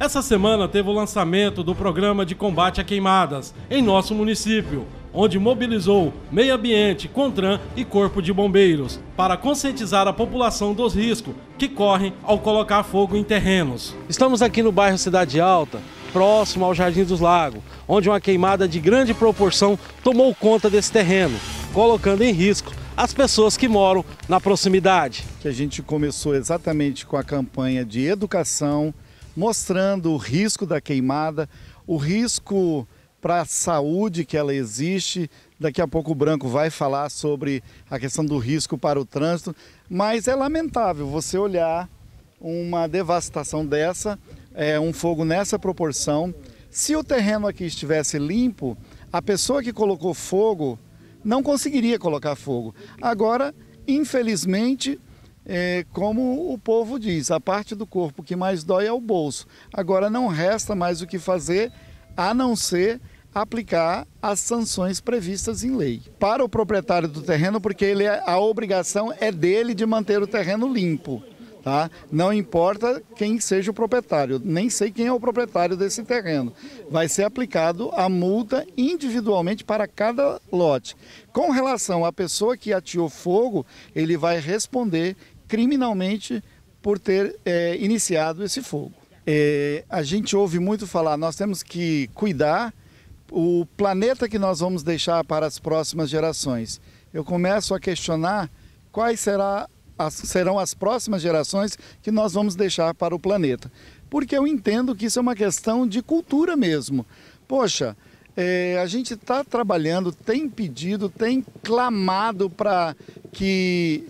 Essa semana teve o lançamento do programa de combate a queimadas em nosso município, onde mobilizou Meio Ambiente, Contran e Corpo de Bombeiros para conscientizar a população dos riscos que correm ao colocar fogo em terrenos. Estamos aqui no bairro Cidade Alta, próximo ao Jardim dos Lagos, onde uma queimada de grande proporção tomou conta desse terreno, colocando em risco as pessoas que moram na proximidade. Que a gente começou exatamente com a campanha de educação, mostrando o risco da queimada, o risco para a saúde que ela existe. Daqui a pouco o Branco vai falar sobre a questão do risco para o trânsito, mas é lamentável você olhar uma devastação dessa, um fogo nessa proporção. Se o terreno aqui estivesse limpo, a pessoa que colocou fogo não conseguiria colocar fogo. Agora, infelizmente, como o povo diz, a parte do corpo que mais dói é o bolso. Agora não resta mais o que fazer, a não ser aplicar as sanções previstas em lei. Para o proprietário do terreno, porque ele, a obrigação é dele de manter o terreno limpo. Tá? Não importa quem seja o proprietário, nem sei quem é o proprietário desse terreno. Vai ser aplicado a multa individualmente para cada lote. Com relação à pessoa que ateou fogo, ele vai responder criminalmente por ter iniciado esse fogo. A gente ouve muito falar, nós temos que cuidar o planeta que nós vamos deixar para as próximas gerações. Eu começo a questionar quais serão as próximas gerações que nós vamos deixar para o planeta. Porque eu entendo que isso é uma questão de cultura mesmo. Poxa, a gente está trabalhando, tem pedido, tem clamado para que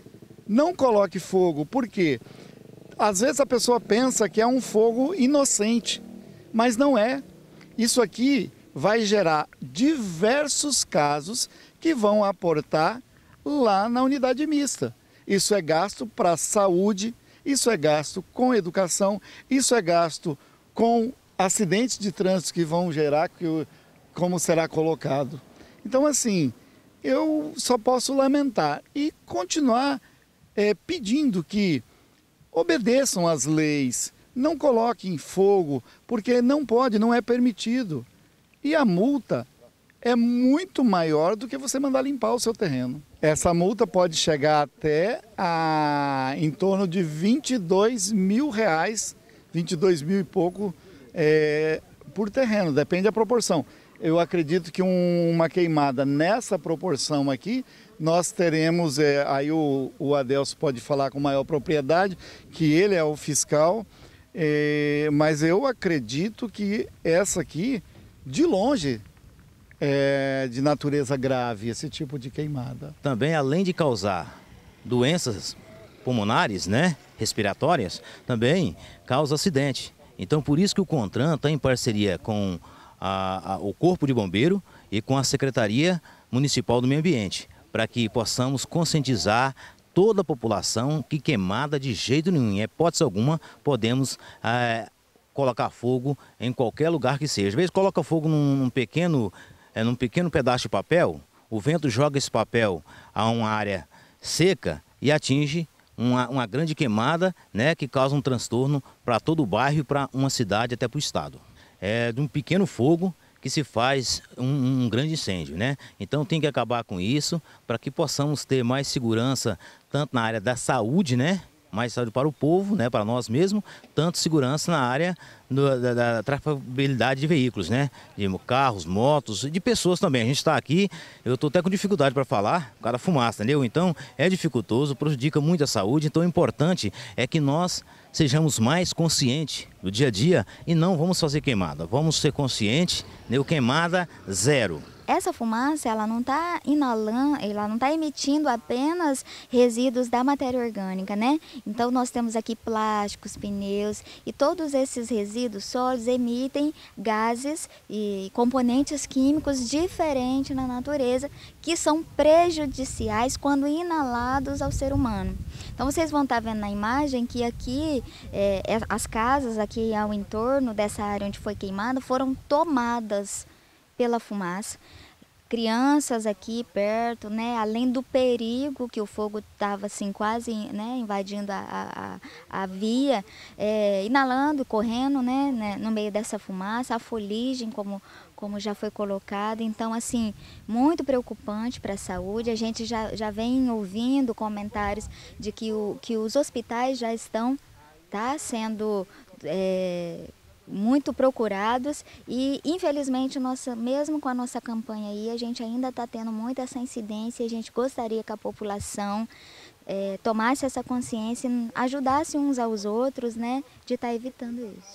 não coloque fogo. Por quê? Às vezes a pessoa pensa que é um fogo inocente, mas não é. Isso aqui vai gerar diversos casos que vão aportar lá na unidade mista. Isso é gasto para a saúde, isso é gasto com educação, isso é gasto com acidentes de trânsito que vão gerar, como será colocado. Então, assim, eu só posso lamentar e continuar pedindo que obedeçam às leis, não coloquem fogo, porque não pode, não é permitido. E a multa é muito maior do que você mandar limpar o seu terreno. Essa multa pode chegar até em torno de R$ 22 mil, 22 mil e pouco por terreno, depende da proporção. Eu acredito que uma queimada nessa proporção aqui, nós teremos, aí o Adelso pode falar com maior propriedade, que ele é o fiscal, mas eu acredito que essa aqui, de longe, é de natureza grave, esse tipo de queimada. Também, além de causar doenças pulmonares, né, respiratórias, também causa acidente. Então, por isso que o Contran está em parceria com o Corpo de Bombeiro e com a Secretaria Municipal do Meio Ambiente, para que possamos conscientizar toda a população que queimada de jeito nenhum, em hipótese alguma, podemos colocar fogo em qualquer lugar que seja. Às vezes coloca fogo num pequeno pedaço de papel, o vento joga esse papel a uma área seca e atinge uma grande queimada, né, que causa um transtorno para todo o bairro, para uma cidade, até para o estado. É de um pequeno fogo que se faz um grande incêndio, né? Então tem que acabar com isso para que possamos ter mais segurança, tanto na área da saúde, né? Mais saúde para o povo, né, para nós mesmos, tanto segurança na área da trafabilidade de veículos, né, de carros, motos, de pessoas também. A gente está aqui, eu estou até com dificuldade para falar, por causa da fumaça, entendeu? Então é dificultoso, prejudica muito a saúde, então o importante é que nós sejamos mais conscientes do dia a dia e não vamos fazer queimada, vamos ser conscientes, né, queimada zero. Essa fumaça, ela não está inalando, ela não está emitindo apenas resíduos da matéria orgânica, né? Então nós temos aqui plásticos, pneus e todos esses resíduos sólidos emitem gases e componentes químicos diferentes na natureza que são prejudiciais quando inalados ao ser humano. Então vocês vão estar vendo na imagem que aqui as casas aqui ao entorno dessa área onde foi queimada foram tomadas pela fumaça. crianças aqui perto, né? Além do perigo que o fogo estava assim quase, né, invadindo a via, inalando, correndo, né, no meio dessa fumaça, a fuligem como já foi colocado. Então, assim, muito preocupante para a saúde. A gente já vem ouvindo comentários de que os hospitais já estão sendo muito procurados e, infelizmente, mesmo com a nossa campanha aí, a gente ainda está tendo muita essa incidência. A gente gostaria que a população tomasse essa consciência, ajudasse uns aos outros, né, de estar evitando isso.